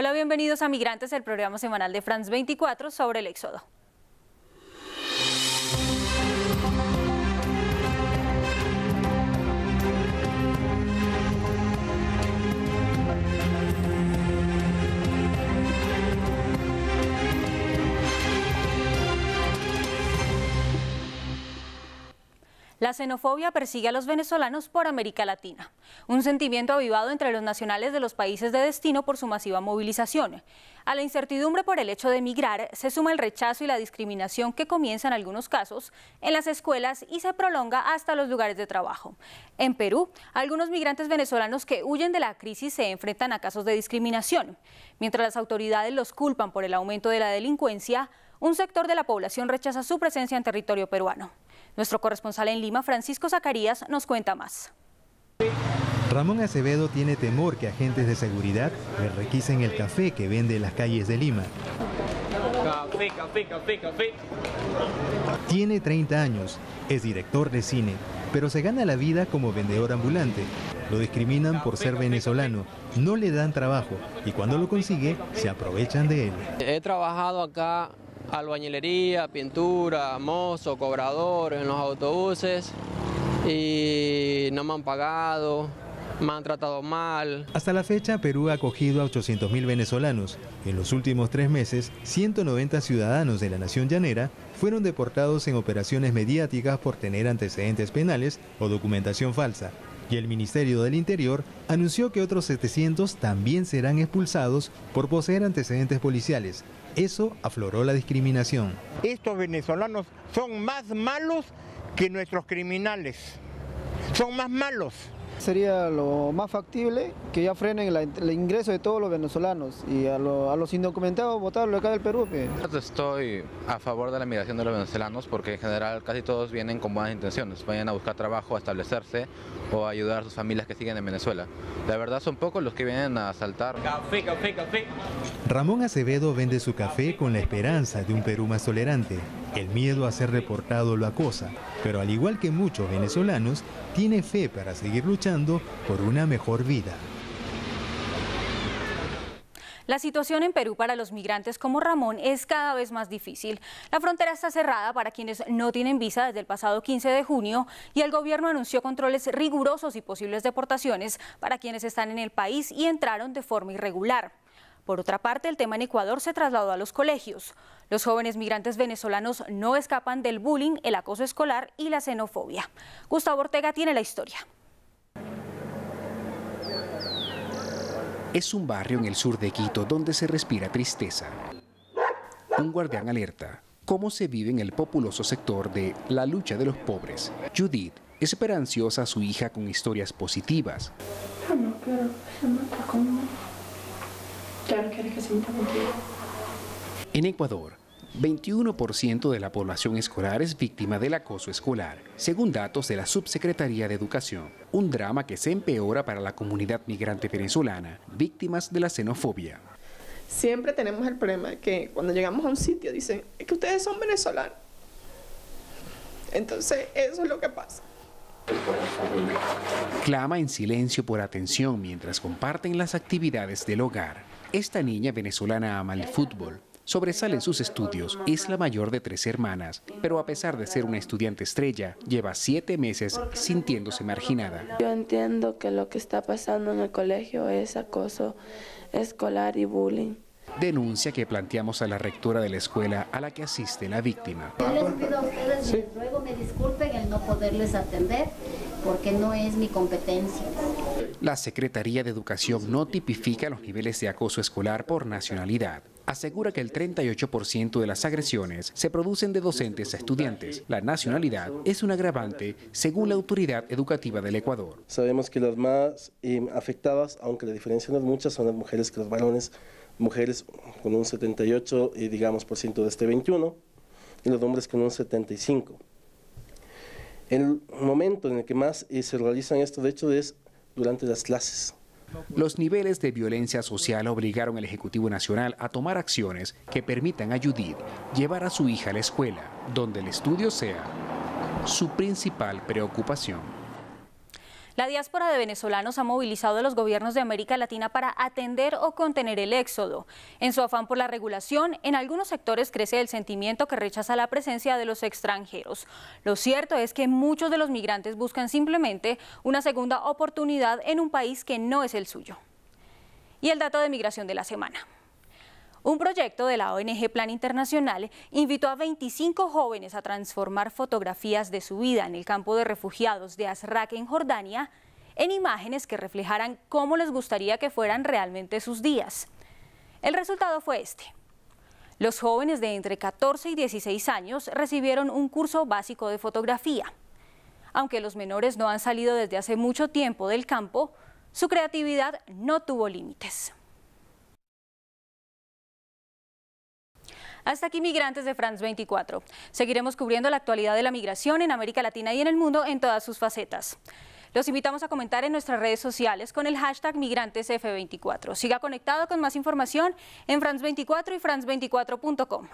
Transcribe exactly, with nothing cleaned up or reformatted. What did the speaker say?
Hola, bienvenidos a Migrantes, el programa semanal de France veinticuatro sobre el éxodo. La xenofobia persigue a los venezolanos por América Latina, un sentimiento avivado entre los nacionales de los países de destino por su masiva movilización. A la incertidumbre por el hecho de emigrar se suma el rechazo y la discriminación que comienza en algunos casos en las escuelas y se prolonga hasta los lugares de trabajo. En Perú, algunos migrantes venezolanos que huyen de la crisis se enfrentan a casos de discriminación. Mientras las autoridades los culpan por el aumento de la delincuencia, un sector de la población rechaza su presencia en territorio peruano. Nuestro corresponsal en Lima, Francisco Zacarías, nos cuenta más. Ramón Acevedo tiene temor que agentes de seguridad le requisen el café que vende en las calles de Lima. Café, café, café, café. Tiene treinta años, es director de cine, pero se gana la vida como vendedor ambulante. Lo discriminan por ser venezolano, no le dan trabajo y cuando lo consigue se aprovechan de él. He trabajado acá. Albañilería, pintura, mozo, cobrador en los autobuses y no me han pagado, me han tratado mal. Hasta la fecha, Perú ha acogido a ochocientos mil venezolanos. En los últimos tres meses, ciento noventa ciudadanos de la nación llanera fueron deportados en operaciones mediáticas por tener antecedentes penales o documentación falsa. Y el Ministerio del Interior anunció que otros setecientos también serán expulsados por poseer antecedentes policiales. Eso afloró la discriminación. Estos venezolanos son más malos que nuestros criminales. Son más malos. Sería lo más factible que ya frenen la, el ingreso de todos los venezolanos y a, lo, a los indocumentados votarlo acá del Perú. ¿Qué? Estoy a favor de la migración de los venezolanos porque en general casi todos vienen con buenas intenciones, vayan a buscar trabajo, a establecerse o a ayudar a sus familias que siguen en Venezuela. La verdad son pocos los que vienen a asaltar. Café, café, café. Ramón Acevedo vende su café con la esperanza de un Perú más tolerante. El miedo a ser reportado lo acosa, pero al igual que muchos venezolanos, tiene fe para seguir luchando por una mejor vida. La situación en Perú para los migrantes como Ramón es cada vez más difícil. La frontera está cerrada para quienes no tienen visa desde el pasado quince de junio y el gobierno anunció controles rigurosos y posibles deportaciones para quienes están en el país y entraron de forma irregular. Por otra parte, el tema en Ecuador se trasladó a los colegios. Los jóvenes migrantes venezolanos no escapan del bullying, el acoso escolar y la xenofobia. Gustavo Ortega tiene la historia. Es un barrio en el sur de Quito donde se respira tristeza. Un guardián alerta cómo se vive en el populoso sector de la lucha de los pobres. Judith espera ansiosa a su hija con historias positivas. No, pero se mata conmigo. En Ecuador, veintiuno por ciento de la población escolar es víctima del acoso escolar, según datos de la Subsecretaría de Educación, un drama que se empeora para la comunidad migrante venezolana, víctimas de la xenofobia. Siempre tenemos el problema de que cuando llegamos a un sitio dicen, es que ustedes son venezolanos. Entonces, eso es lo que pasa. Clama en silencio por atención mientras comparten las actividades del hogar. Esta niña venezolana ama el fútbol, sobresale en sus estudios, es la mayor de tres hermanas, pero a pesar de ser una estudiante estrella, lleva siete meses sintiéndose marginada. Yo entiendo que lo que está pasando en el colegio es acoso escolar y bullying. Denuncia que planteamos a la rectora de la escuela a la que asiste la víctima. Yo les pido a ustedes, sí, les ruego me disculpen el no poderles atender porque no es mi competencia. La Secretaría de Educación no tipifica los niveles de acoso escolar por nacionalidad. Asegura que el treinta y ocho por ciento de las agresiones se producen de docentes a estudiantes. La nacionalidad es un agravante según la Autoridad Educativa del Ecuador. Sabemos que las más eh, afectadas, aunque la diferencia no es mucha, son las mujeres que los varones. Mujeres con un setenta y ocho, eh, digamos, por ciento de este veintiuno, y los hombres con un setenta y cinco. El momento en el que más eh, se realizan estos hechos es durante las clases. Los niveles de violencia social obligaron al Ejecutivo Nacional a tomar acciones que permitan a Judith llevar a su hija a la escuela, donde el estudio sea su principal preocupación. La diáspora de venezolanos ha movilizado a los gobiernos de América Latina para atender o contener el éxodo. En su afán por la regulación, en algunos sectores crece el sentimiento que rechaza la presencia de los extranjeros. Lo cierto es que muchos de los migrantes buscan simplemente una segunda oportunidad en un país que no es el suyo. Y el dato de migración de la semana. Un proyecto de la O N G Plan Internacional invitó a veinticinco jóvenes a transformar fotografías de su vida en el campo de refugiados de Azraq en Jordania en imágenes que reflejaran cómo les gustaría que fueran realmente sus días. El resultado fue este. Los jóvenes de entre catorce y dieciséis años recibieron un curso básico de fotografía. Aunque los menores no han salido desde hace mucho tiempo del campo, su creatividad no tuvo límites. Hasta aquí Migrantes de France veinticuatro. Seguiremos cubriendo la actualidad de la migración en América Latina y en el mundo en todas sus facetas. Los invitamos a comentar en nuestras redes sociales con el hashtag Migrantes F veinticuatro. Siga conectado con más información en France veinticuatro y France veinticuatro punto com.